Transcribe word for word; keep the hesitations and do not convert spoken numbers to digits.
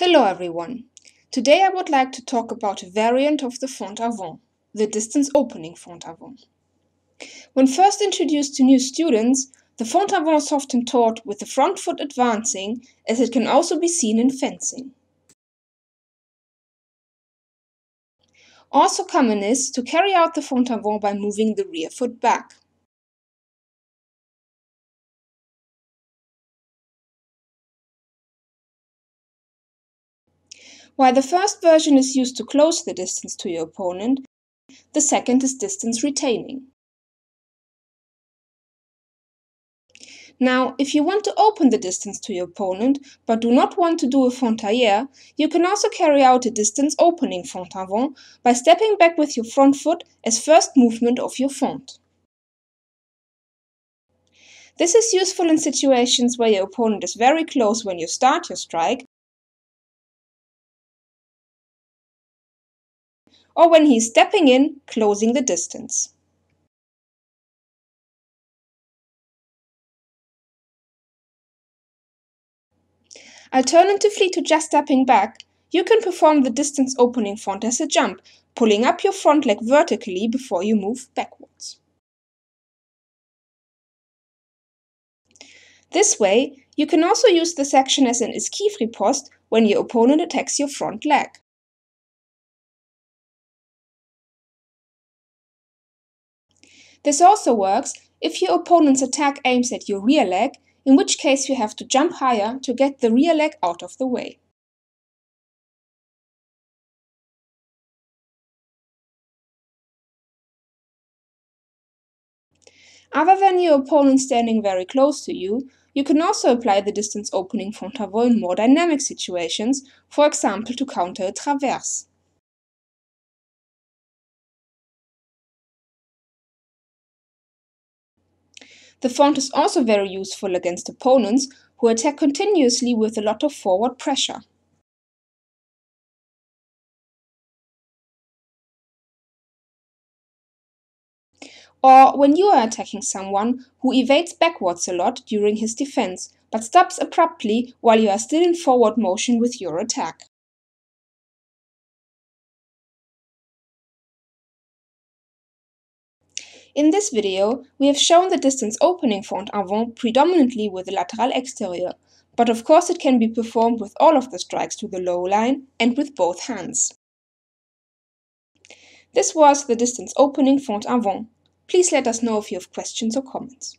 Hello everyone. Today I would like to talk about a variant of the Fente avant, the distance opening Fente avant. When first introduced to new students, the Fente avant is often taught with the front foot advancing, as it can also be seen in fencing. Also common is to carry out the Fente avant by moving the rear foot back. While the first version is used to close the distance to your opponent, the second is distance retaining. Now, if you want to open the distance to your opponent, but do not want to do a Fente arrière, you can also carry out a distance opening Fente avant by stepping back with your front foot as first movement of your Fente. This is useful in situations where your opponent is very close when you start your strike, or when he is stepping in, closing the distance. Alternatively to just stepping back, you can perform the distance opening Fente as a jump, pulling up your front leg vertically before you move backwards. This way, you can also use this action as an esquive riposte when your opponent attacks your front leg. This also works if your opponent's attack aims at your rear leg, in which case you have to jump higher to get the rear leg out of the way. Other than your opponent standing very close to you, you can also apply the distance opening Fente avant in more dynamic situations, for example to counter a traverse. The Fente is also very useful against opponents who attack continuously with a lot of forward pressure. Or when you are attacking someone who evades backwards a lot during his defense, but stops abruptly while you are still in forward motion with your attack. In this video, we have shown the distance opening Fente avant predominantly with the lateral exterior, but of course it can be performed with all of the strikes to the low line and with both hands. This was the distance opening Fente avant. Please let us know if you have questions or comments.